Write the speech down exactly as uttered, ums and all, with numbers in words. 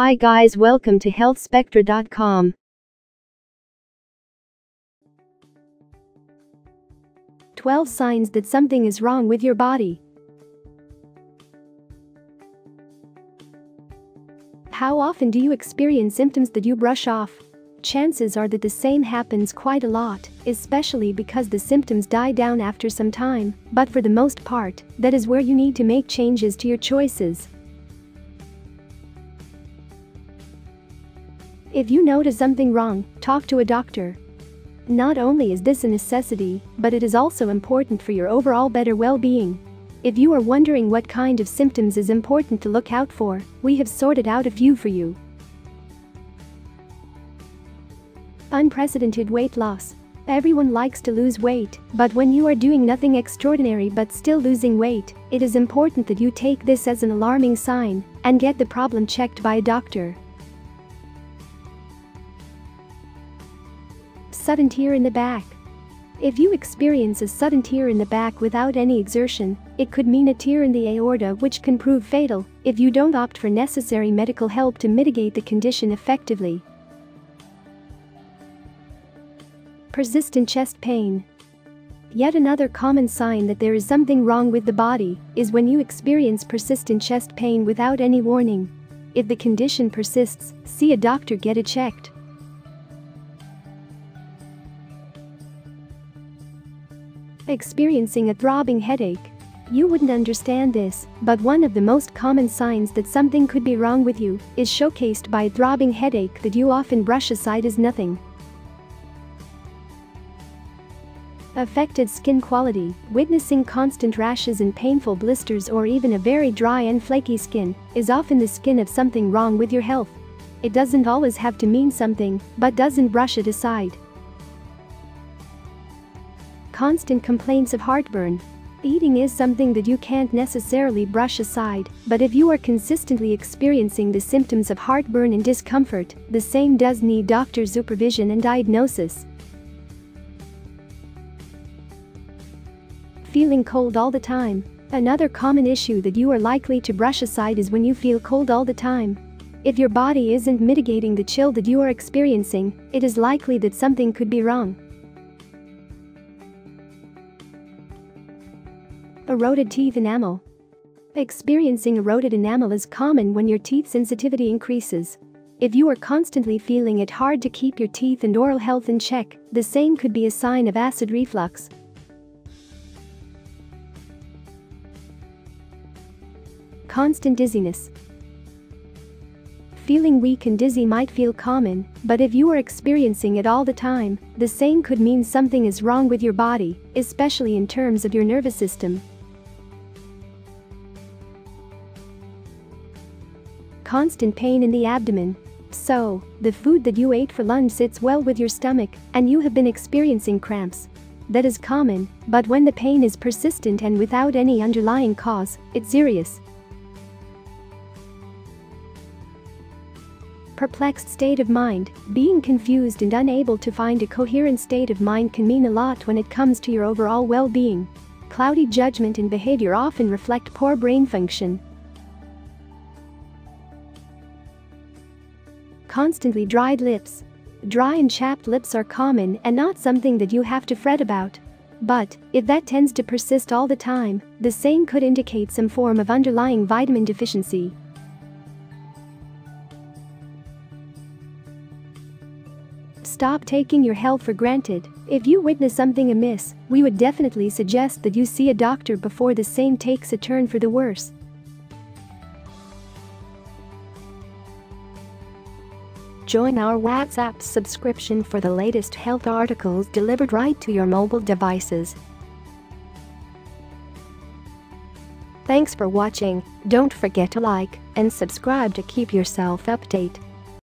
Hi guys, welcome to Health Spectra dot com. twelve signs that something is wrong with your body. How often do you experience symptoms that you brush off? Chances are that the same happens quite a lot, especially because the symptoms die down after some time, but for the most part, that is where you need to make changes to your choices. If you notice something wrong, talk to a doctor. Not only is this a necessity, but it is also important for your overall better well-being. If you are wondering what kind of symptoms is important to look out for, we have sorted out a few for you. Unprecedented weight loss. Everyone likes to lose weight, but when you are doing nothing extraordinary but still losing weight, it is important that you take this as an alarming sign and get the problem checked by a doctor. Sudden tear in the back. If you experience a sudden tear in the back without any exertion, it could mean a tear in the aorta, which can prove fatal if you don't opt for necessary medical help to mitigate the condition effectively. Persistent chest pain. Yet another common sign that there is something wrong with the body is when you experience persistent chest pain without any warning. If the condition persists, see a doctor, get it checked. Experiencing a throbbing headache. You wouldn't understand this, but one of the most common signs that something could be wrong with you is showcased by a throbbing headache that you often brush aside as nothing. Affected skin quality. Witnessing constant rashes and painful blisters, or even a very dry and flaky skin, is often the sign of something wrong with your health. It doesn't always have to mean something, but doesn't brush it aside. Constant complaints of heartburn. Eating is something that you can't necessarily brush aside, but if you are consistently experiencing the symptoms of heartburn and discomfort, the same does need doctor supervision and diagnosis. Feeling cold all the time. Another common issue that you are likely to brush aside is when you feel cold all the time. If your body isn't mitigating the chill that you are experiencing, it is likely that something could be wrong. Eroded teeth enamel. Experiencing eroded enamel is common when your teeth sensitivity increases. If you are constantly feeling it hard to keep your teeth and oral health in check, the same could be a sign of acid reflux. Constant dizziness. Feeling weak and dizzy might feel common, but if you are experiencing it all the time, the same could mean something is wrong with your body, especially in terms of your nervous system. Constant pain in the abdomen. So, the food that you ate for lunch sits well with your stomach, and you have been experiencing cramps. That is common, but when the pain is persistent and without any underlying cause, it's serious. Perplexed state of mind. Being confused and unable to find a coherent state of mind can mean a lot when it comes to your overall well-being. Cloudy judgment and behavior often reflect poor brain function. Constantly dried lips. Dry and chapped lips are common and not something that you have to fret about. But, if that tends to persist all the time, the same could indicate some form of underlying vitamin deficiency. Stop taking your health for granted. If you witness something amiss, we would definitely suggest that you see a doctor before the same takes a turn for the worse. Join our WhatsApp subscription for the latest health articles delivered right to your mobile devices. Thanks for watching. Don't forget to like and subscribe to keep yourself updated.